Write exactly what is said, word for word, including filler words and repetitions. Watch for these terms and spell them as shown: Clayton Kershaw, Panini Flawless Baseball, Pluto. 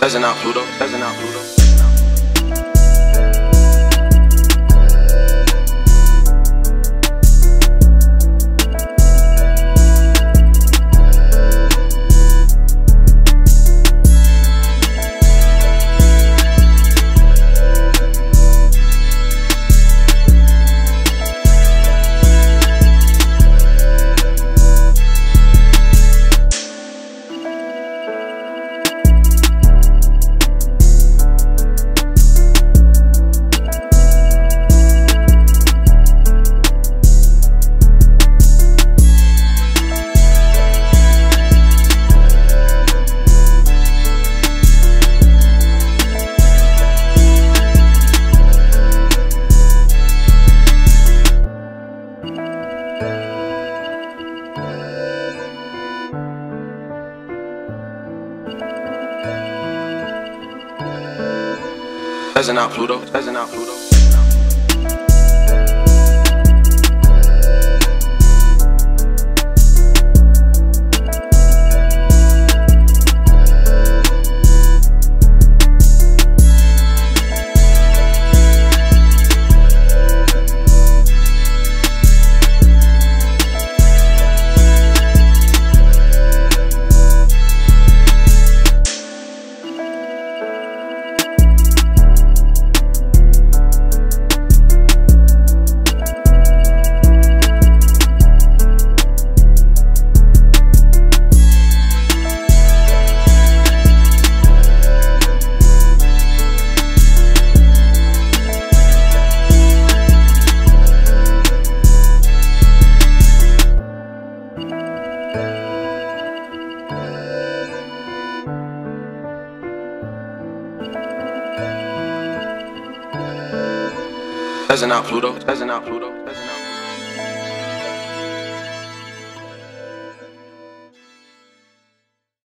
Doesn't out Pluto, doesn't out Pluto. Doesn't out Pluto, doesn't out Pluto. Doesn't out Pluto, doesn't out Pluto.